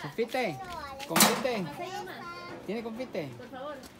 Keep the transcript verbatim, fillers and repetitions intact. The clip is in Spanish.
Confite, confite. ¿Tiene confite? Por favor.